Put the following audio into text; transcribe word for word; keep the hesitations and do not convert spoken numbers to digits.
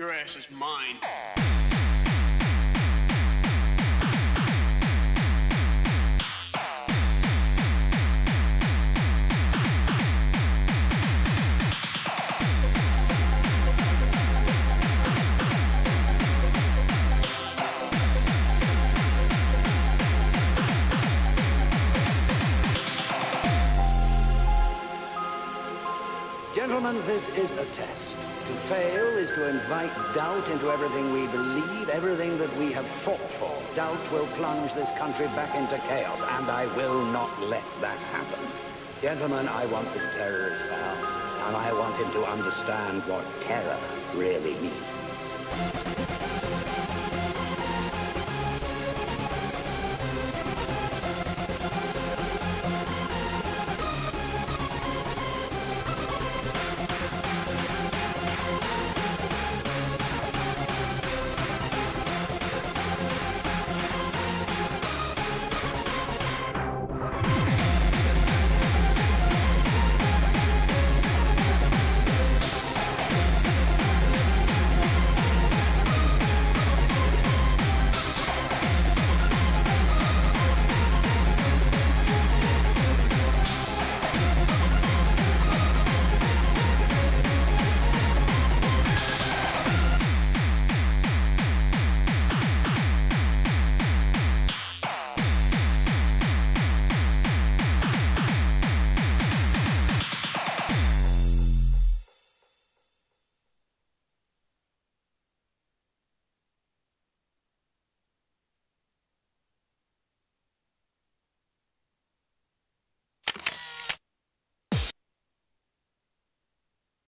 Your ass is mine. Gentlemen, this is a test. To fail is to invite doubt into everything we believe, everything that we have fought for. Doubt will plunge this country back into chaos, and I will not let that happen. Gentlemen, I want this terrorist out, and I want him to understand what terror really means.